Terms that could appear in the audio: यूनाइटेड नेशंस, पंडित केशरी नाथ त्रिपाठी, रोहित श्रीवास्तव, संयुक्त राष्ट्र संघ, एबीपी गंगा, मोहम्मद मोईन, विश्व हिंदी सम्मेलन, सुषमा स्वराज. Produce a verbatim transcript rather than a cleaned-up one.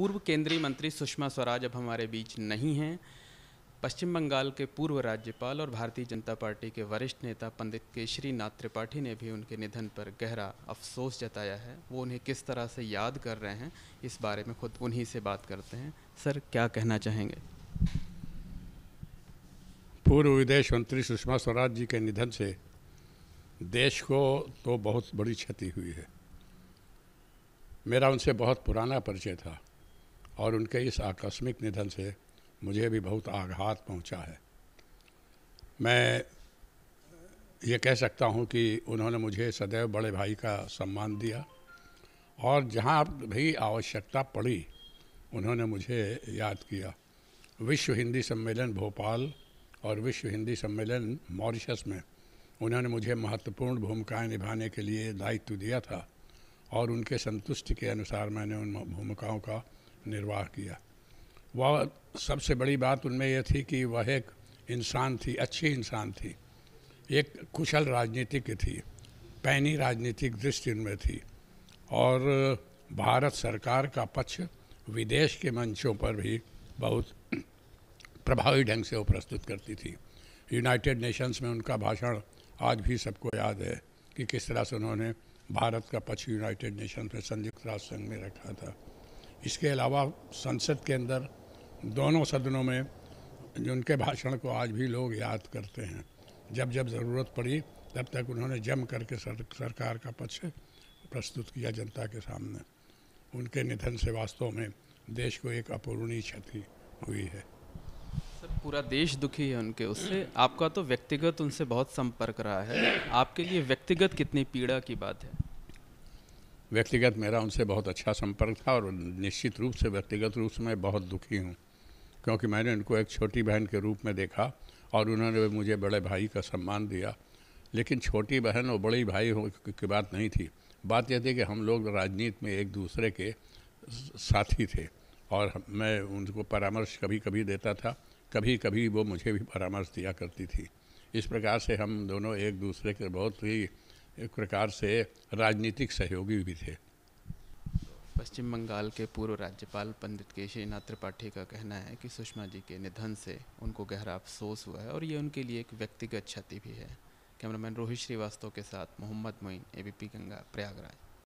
पूर्व केंद्रीय मंत्री सुषमा स्वराज अब हमारे बीच नहीं हैं। पश्चिम बंगाल के पूर्व राज्यपाल और भारतीय जनता पार्टी के वरिष्ठ नेता पंडित केशरी नाथ त्रिपाठी ने भी उनके निधन पर गहरा अफसोस जताया है। वो उन्हें किस तरह से याद कर रहे हैं, इस बारे में खुद उन्हीं से बात करते हैं। सर, क्या कहना चाहेंगे? पूर्व विदेश मंत्री सुषमा स्वराज जी के निधन से देश को तो बहुत बड़ी क्षति हुई है। मेरा उनसे बहुत पुराना परिचय था और उनके इस आकस्मिक निधन से मुझे भी बहुत आघात पहुंचा है। मैं ये कह सकता हूं कि उन्होंने मुझे सदैव बड़े भाई का सम्मान दिया और जहां भी आवश्यकता पड़ी उन्होंने मुझे याद किया। विश्व हिंदी सम्मेलन भोपाल और विश्व हिंदी सम्मेलन मॉरिशस में उन्होंने मुझे महत्वपूर्ण भूमिकाएं निभाने के लिए दायित्व दिया था और उनके संतुष्टि के अनुसार मैंने उन भूमिकाओं का निर्वाह किया। वह सबसे बड़ी बात उनमें यह थी कि वह एक इंसान थी, अच्छी इंसान थी, एक कुशल राजनीतिज्ञ थी, पैनी राजनीतिक दृष्टि उनमें थी और भारत सरकार का पक्ष विदेश के मंचों पर भी बहुत प्रभावी ढंग से वो प्रस्तुत करती थी। यूनाइटेड नेशंस में उनका भाषण आज भी सबको याद है कि किस तरह से उन्होंने भारत का पक्ष यूनाइटेड नेशंस में, संयुक्त राष्ट्र संघ में रखा था। इसके अलावा संसद के अंदर दोनों सदनों में उनके भाषण को आज भी लोग याद करते हैं। जब जब ज़रूरत पड़ी तब तक उन्होंने जम करके सरकार का पक्ष प्रस्तुत किया जनता के सामने। उनके निधन से वास्तव में देश को एक अपूरणीय क्षति हुई है। सर, पूरा देश दुखी है उनके उससे। आपका तो व्यक्तिगत उनसे बहुत संपर्क रहा है, आपके लिए व्यक्तिगत कितनी पीड़ा की बात है? व्यक्तिगत मेरा उनसे बहुत अच्छा संपर्क था और निश्चित रूप से व्यक्तिगत रूप से मैं बहुत दुखी हूँ, क्योंकि मैंने उनको एक छोटी बहन के रूप में देखा और उन्होंने मुझे बड़े भाई का सम्मान दिया। लेकिन छोटी बहन और बड़ी भाई की बात नहीं थी, बात यह थी कि हम लोग राजनीति में एक दूसरे के साथी थे और मैं उनको परामर्श कभी कभी देता था, कभी कभी वो मुझे भी परामर्श दिया करती थी। इस प्रकार से हम दोनों एक दूसरे के बहुत ही एक प्रकार से राजनीतिक सहयोगी भी थे। पश्चिम बंगाल के पूर्व राज्यपाल पंडित केशरी नाथ त्रिपाठी का कहना है कि सुषमा जी के निधन से उनको गहरा अफसोस हुआ है और ये उनके लिए एक व्यक्तिगत क्षति भी है। कैमरामैन रोहित श्रीवास्तव के साथ मोहम्मद मोईन, एबीपी गंगा, प्रयागराज।